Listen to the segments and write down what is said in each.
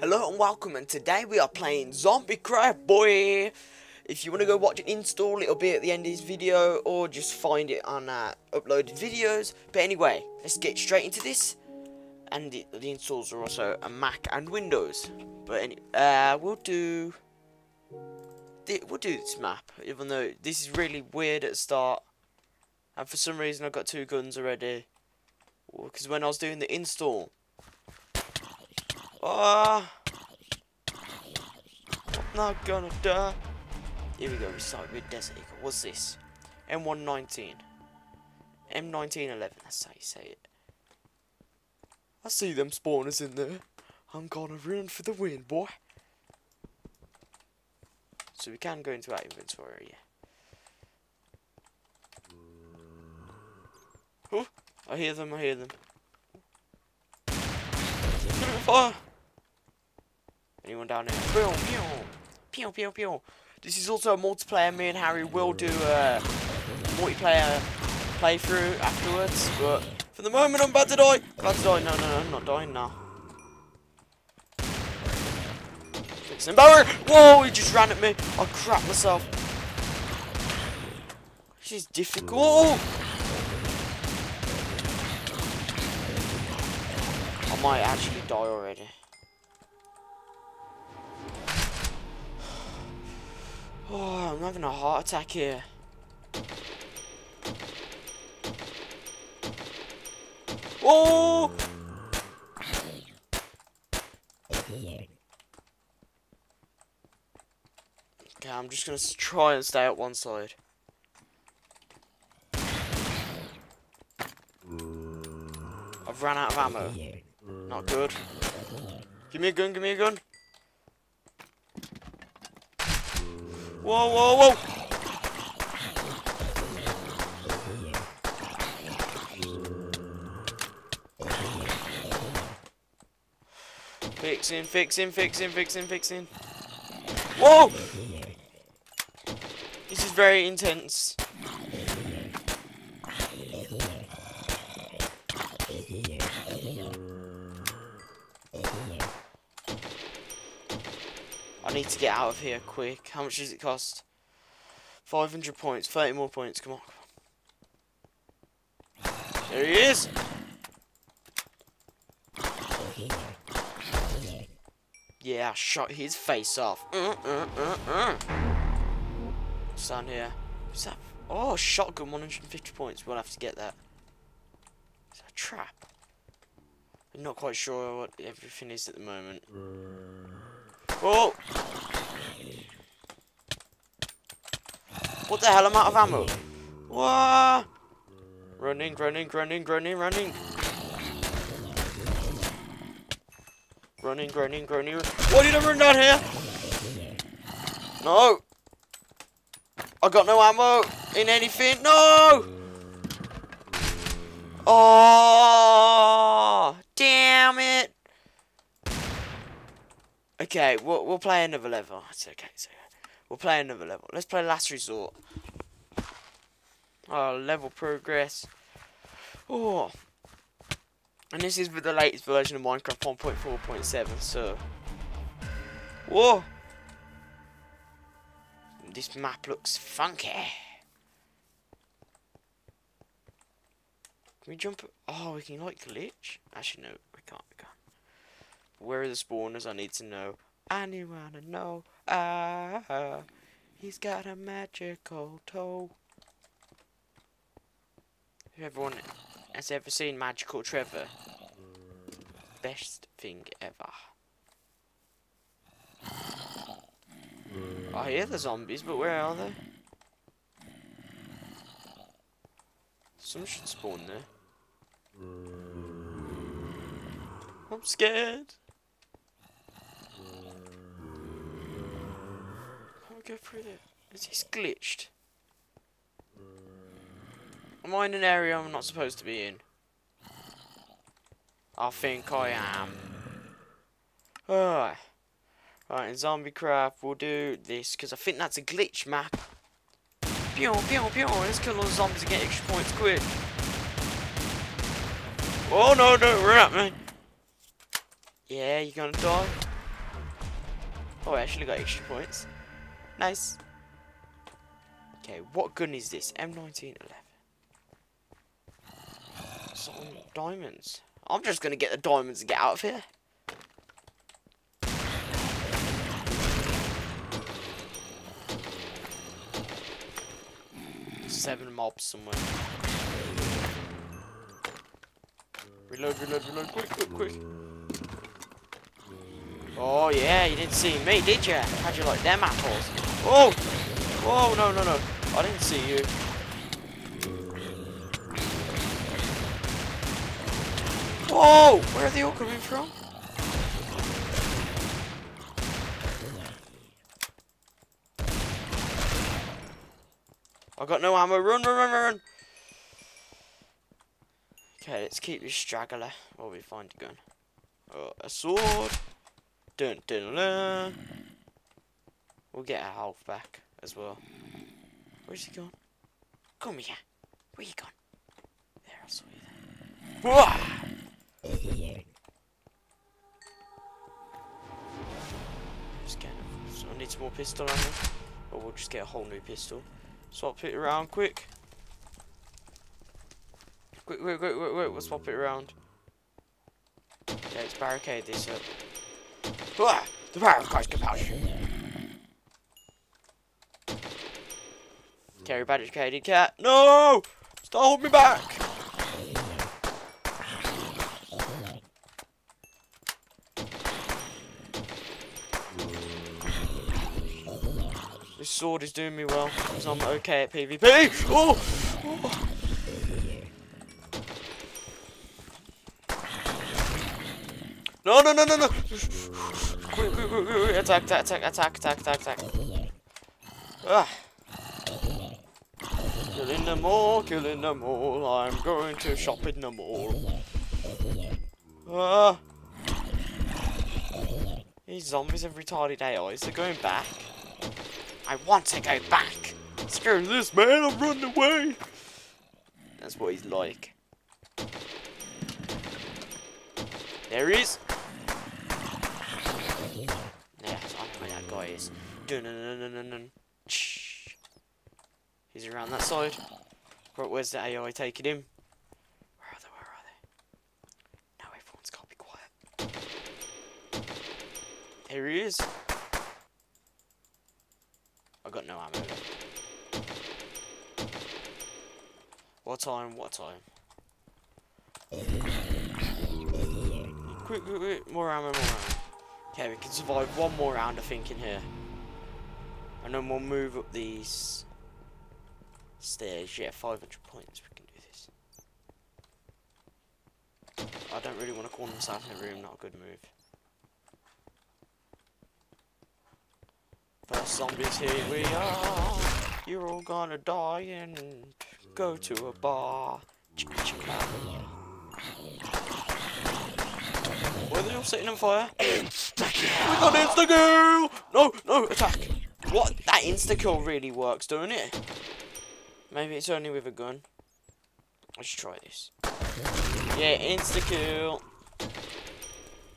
Hello and welcome, and today we are playing Zombie Craft Boy. If you want to go watch it install, it'll be at the end of this video, or just find it on uploaded videos. But anyway, let's get straight into this. And the installs are also a Mac and Windows. But we'll do this map, even though this is really weird at the start. And for some reason, I got two guns already, because when I was doing the install. I'm not gonna die. Here we go, we start with Desert Eagle. What's this? M1911. M1911, that's how you say it. I see them spawners in there. I'm gonna run for the win, boy. So we can go into our inventory, yeah. Oh, I hear them. Fire! Anyone down here? Pew, pew, pew, pew, pew. This is also a multiplayer. Me and Harry will do a multiplayer playthrough afterwards, but for the moment I'm about to die. No, I'm not dying now. Fix him, Bower! Whoa, he just ran at me. I crapped myself. This is difficult. I might actually die already. Oh, I'm having a heart attack here. Oh! Okay, I'm just gonna try and stay at one side. I've run out of ammo. Not good. Give me a gun. Whoa. Fixing. Whoa! This is very intense. I need to get out of here quick. How much does it cost? 500 points. 30 more points. Come on. There he is. Yeah, I shot his face off. What's down here? What's that? Oh, shotgun. 150 points. We'll have to get that. Is that a trap? I'm not quite sure what everything is at the moment. Oh! What the hell? I'm out of ammo. Whoa! Running. Why did I run down here? No! I got no ammo in anything. No! Oh! Damn it! Okay, we'll play another level. It's okay. We'll play another level. Let's play Last Resort. Oh, level progress. Oh. And this is with the latest version of Minecraft 1.4.7, so. Whoa. This map looks funky. Can we jump? Oh, we can like glitch? Actually, no, we can't. Where are the spawners? I need to know. Anyone to know? He's got a magical toe. If everyone has ever seen Magical Trevor, best thing ever. I hear the zombies, but where are they? Some should spawn there. I'm scared. Go through there. Is this glitched? Am I in an area I'm not supposed to be in? I think I am. Alright. Alright, in Zombie Craft, we'll do this because I think that's a glitch map. Pew. Let's kill all the zombies and get extra points quick. Oh no, don't run at me. Yeah, you're gonna die. Oh, I actually got extra points. Nice. Okay, what gun is this? M1911. Some diamonds. I'm just gonna get the diamonds and get out of here. Seven mobs somewhere. Reload, reload, reload, quick, quick, quick. Oh yeah, you didn't see me, did you? How'd you like them apples? Oh! Oh, no, no, no. I didn't see you. Whoa! Where are they all coming from? I've got no ammo. Run, run, run, run! Okay, let's keep this straggler while we find a gun. Oh, a sword! Dun, dun, dun. We'll get our health back as well. Where's he gone? Come here. Where you gone? There, I saw you there. Whoa! Just get, so I need some more pistol ammo. Or we'll just get a whole new pistol. Swap it around, quick. Quick, quick, quick, quick, quick. We'll swap it around. Okay, let's barricade this up. Ah, the power of God's compassion. Carry barricaded cat. No! Stop holding me back! This sword is doing me well because I'm okay at PvP. Oh! Oh! No, no, no, no, no! Quick, quick, quick, quick, attack, attack, attack, attack, attack, attack, attack. Ah. Killing them all, I'm going to shop in them all. Ah. These zombies have retarded AIs, they're going back. I want to go back! Screw this man, I'm running away! That's what he's like. There he is! Guys, dun dun dun dun dun. He's around that side. Right, where's the AI taking him? Where are they? Where are they? Now everyone's got to be quiet. There he is. I got no ammo. What time? What time? Quick, quick, quick! More ammo! More ammo! Okay, we can survive one more round, I think, in here. And then we'll move up these stairs. Yeah, 500 points, we can do this. I don't really want to corner myself in the room, not a good move. First zombies, here we are. You're all gonna die and go to a bar. Why are they all sitting on fire? We got insta-kill! No, no, attack! What? That insta-kill really works, don't it? Maybe it's only with a gun. Let's try this. Yeah, insta-kill!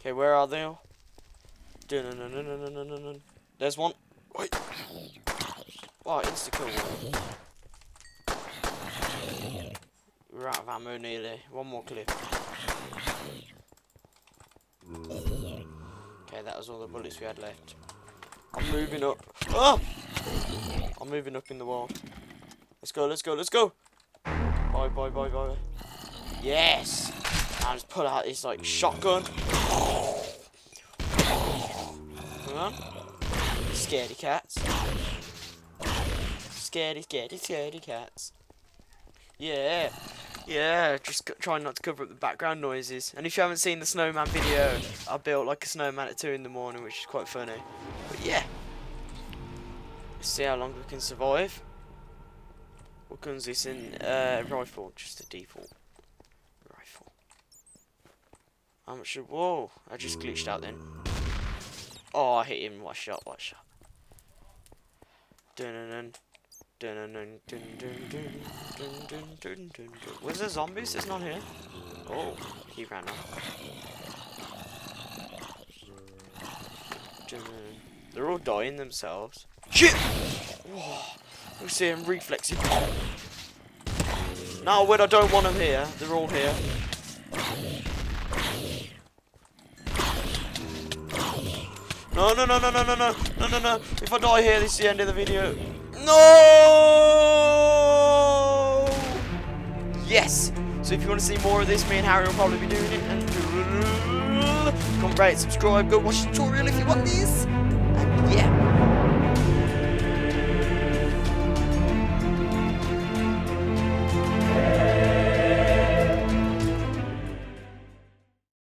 Okay, where are they all? Dun-dun-dun-dun-dun-dun-dun. There's one. Wait. Wow, insta-kill. We're out of ammo nearly. One more clip. Okay, that was all the bullets we had left. I'm moving up. Oh! I'm moving up in the world. Let's go, let's go, let's go! Bye, bye, bye, bye. Yes! Now just pull out this, like, shotgun. Come on. Scaredy cats. Scaredy, scaredy, scaredy cats. Yeah! Yeah, just trying not to cover up the background noises. And if you haven't seen the snowman video, I built like a snowman at 2 in the morning, which is quite funny. But yeah, let's see how long we can survive. What guns is in? Rifle, just a default rifle. How much? Whoa! I just glitched out then. Oh, I hit him. What a shot! What a shot! Dun dun dun. Where's the zombies? It's not here. Oh, he ran off. They're all dying themselves. Shit! Oh, we see him reflexing. No, Wid, I don't want them here. They're all here. No. If I die here, this is the end of the video. No! Yes! So if you want to see more of this, me and Harry will probably be doing it. And come rate, subscribe, go watch the tutorial if you want this.